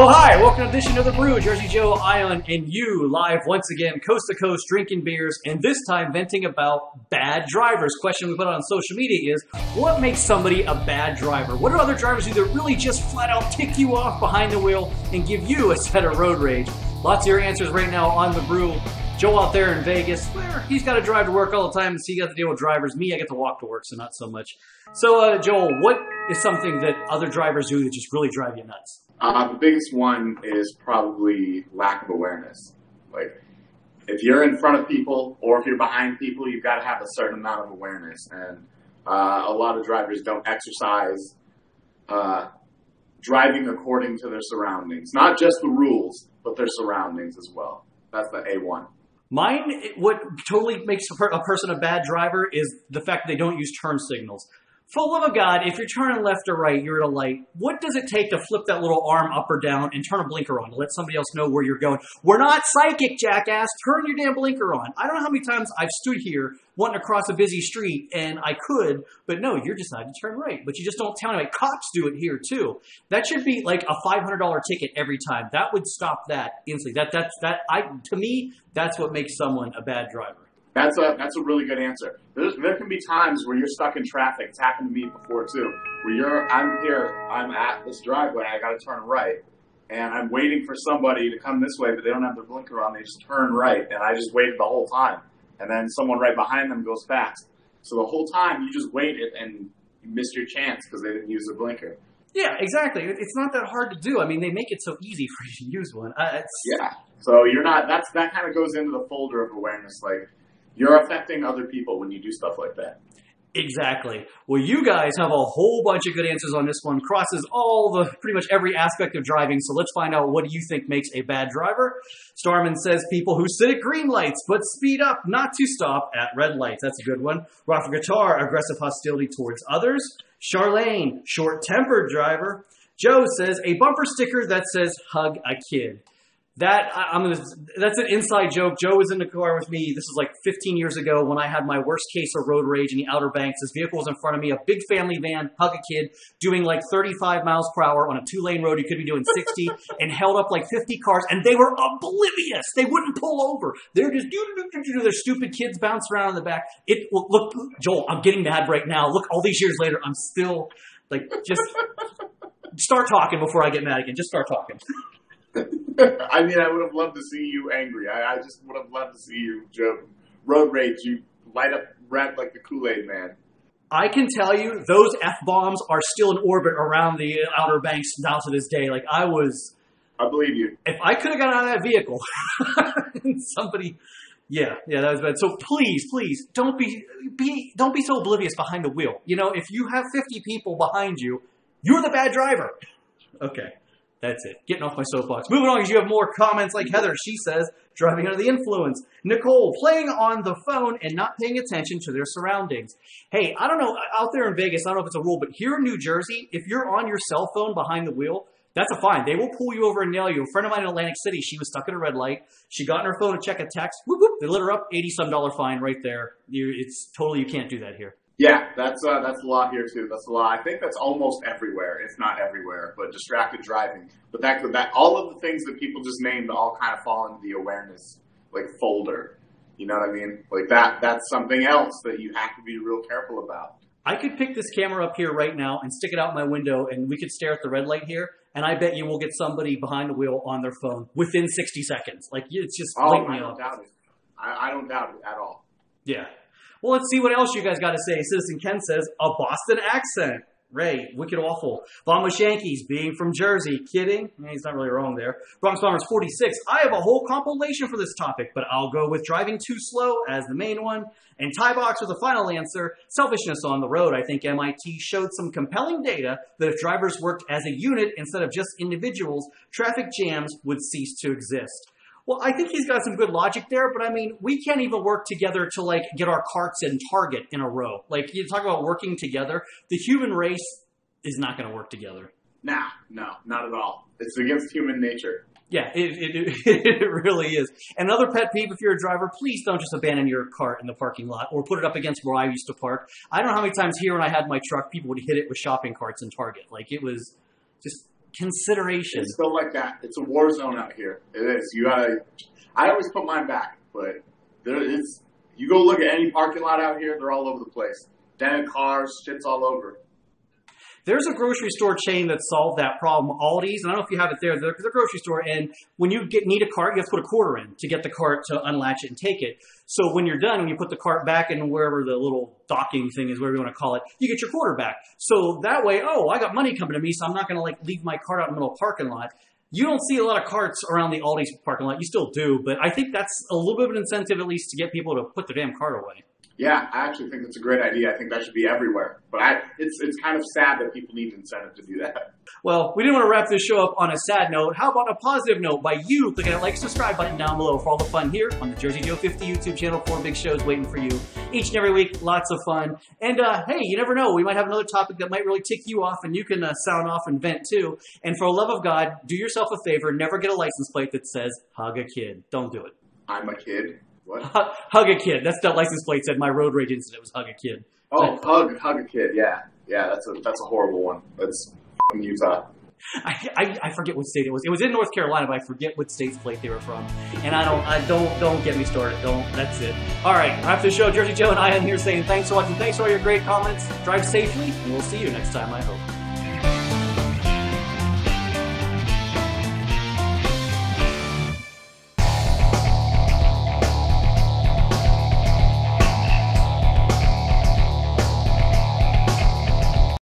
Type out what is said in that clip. Oh, hi! Welcome to this edition of The Brew. Jersey Joe, Ion, and you live once again, coast to coast, drinking beers, and this time venting about bad drivers. Question we put on social media is, what makes somebody a bad driver? What do other drivers do that really just flat out tick you off behind the wheel and give you a set of road rage? Lots of your answers right now on The Brew. Joe out there in Vegas, where he's got to drive to work all the time, so he got to deal with drivers. Me, I get to walk to work, so not so much. So, Joel, what is something that other drivers do that just really drive you nuts? The biggest one is probably lack of awareness. Like, if you're in front of people or if you're behind people, you've got to have a certain amount of awareness. And a lot of drivers don't exercise driving according to their surroundings. Not just the rules, but their surroundings as well. That's the A1. Mine, what totally makes a person a bad driver is the fact that they don't use turn signals. For the love of God, if you're turning left or right, you're at a light. What does it take to flip that little arm up or down and turn a blinker on to let somebody else know where you're going? We're not psychic, jackass. Turn your damn blinker on. I don't know how many times I've stood here wanting to cross a busy street, and I could, but no, you're deciding to turn right. But you just don't tell anybody. Cops do it here, too. That should be like a $500 ticket every time. That would stop that instantly. To me, that's what makes someone a bad driver. That's a really good answer. There can be times where you're stuck in traffic. It's happened to me before too. Where I'm at this driveway. I got to turn right, and I'm waiting for somebody to come this way, but they don't have their blinker on. They just turn right, and I just waited the whole time. And then someone right behind them goes fast. So the whole time you just waited and you missed your chance because they didn't use their blinker. Yeah, exactly. It's not that hard to do. I mean, they make it so easy for you to use one. Yeah. So you're not. That kind of goes into the folder of awareness, like. You're affecting other people when you do stuff like that. Exactly. Well, you guys have a whole bunch of good answers on this one. Crosses pretty much every aspect of driving. So let's find out what do you think makes a bad driver. Starman says people who sit at green lights but speed up not to stop at red lights. That's a good one. Rafa Guitar, aggressive hostility towards others. Charlene, short-tempered driver. Joe says a bumper sticker that says hug a kid. That's an inside joke. Joe was in the car with me. This is like 15 years ago when I had my worst case of road rage in the Outer Banks. This vehicle was in front of me, a big family van, hug a kid, doing like 35 miles per hour on a two-lane road. You could be doing 60 and held up like 50 cars, and they were oblivious. They wouldn't pull over. They're just their stupid kids bounce around in the back. Look, Joel, I'm getting mad right now. Look, all these years later, I'm still like just start talking before I get mad again. Just start talking. I mean, I would have loved to see you angry. I just would have loved to see you, Joe. Road rage, you light up red like the Kool-Aid man. I can tell you, those F-bombs are still in orbit around the Outer Banks now to this day. Like, I believe you. If I could have got out of that vehicle, Yeah, that was bad. So please, don't be so oblivious behind the wheel. You know, if you have 50 people behind you, you're the bad driver. Okay. That's it. Getting off my soapbox. Moving on, because you have more comments like Heather. She says, driving under the influence. Nicole, playing on the phone and not paying attention to their surroundings. Hey, I don't know. Out there in Vegas, I don't know if it's a rule, but here in New Jersey, if you're on your cell phone behind the wheel, that's a fine. They will pull you over and nail you. A friend of mine in Atlantic City, she was stuck at a red light. She got on her phone to check a text. Whoop, whoop. They lit her up. $80-some fine right there. It's totally, you can't do that here. Yeah, that's a lot here too. That's a lot. I think that's almost everywhere. It's not everywhere, but distracted driving. But that all of the things that people just named all kind of fall into the awareness folder. You know what I mean? Like that's something else that you have to be real careful about. I could pick this camera up here right now and stick it out my window, and we could stare at the red light here. And I bet you will get somebody behind the wheel on their phone within 60 seconds. Like it's just blatantly obvious. I don't doubt it at all. Yeah. Well, let's see what else you guys got to say. Citizen Ken says, a Boston accent. Ray, wicked awful. Vamos Yankees, being from Jersey. Kidding? He's not really wrong there. Bronx Bombers 46. I have a whole compilation for this topic, but I'll go with driving too slow as the main one. And Ty Box with a final answer. Selfishness on the road. I think MIT showed some compelling data that if drivers worked as a unit instead of just individuals, traffic jams would cease to exist. Well, I think he's got some good logic there, but I mean, we can't even work together to get our carts and Target in a row. Like you talk about working together, the human race is not going to work together. Nah, no, not at all. It's against human nature. Yeah, it really is. Another pet peeve, if you're a driver, please don't just abandon your cart in the parking lot or put it up against where I used to park. I don't know how many times here when I had my truck, people would hit it with shopping carts in Target. Like it was just consideration. It's still like that. It's a war zone out here. It is. You gotta. I always put mine back, but there is. You go look at any parking lot out here; they're all over the place. Dented cars, shit's all over. There's a grocery store chain that solved that problem, Aldi's, and I don't know if you have it there. There's a grocery store, and when you need a cart, you have to put a quarter in to get the cart to unlatch it and take it. So when you're done, when you put the cart back in wherever the little docking thing is, whatever you want to call it, you get your quarter back. So that way, oh, I got money coming to me, so I'm not going to like leave my cart out in the middle of a parking lot. You don't see a lot of carts around the Aldi's parking lot. You still do, but I think that's a little bit of an incentive, at least, to get people to put their damn cart away. Yeah, I actually think that's a great idea. I think that should be everywhere. But it's kind of sad that people need incentive to do that. Well, we didn't want to wrap this show up on a sad note. How about a positive note by you clicking that like, subscribe button down below for all the fun here on the Jersey Joe 50 YouTube channel. 4 big shows waiting for you each and every week. Lots of fun. And hey, you never know. We might have another topic that might really tick you off, and you can sound off and vent too. And for the love of God, do yourself a favor. Never get a license plate that says, hug a kid. Don't do it. I'm a kid. What? Hug a kid. That's the license plate said. My road rage incident was hug a kid. Oh, but, hug a kid. Yeah, yeah. That's a horrible one. That's f***ing Utah. I forget what state it was. It was in North Carolina, but I forget what state's plate they were from. And don't get me started. Don't. That's it. All right. After the show, Jersey Joe and I am here saying thanks for watching. Thanks for all your great comments. Drive safely, and we'll see you next time. I hope.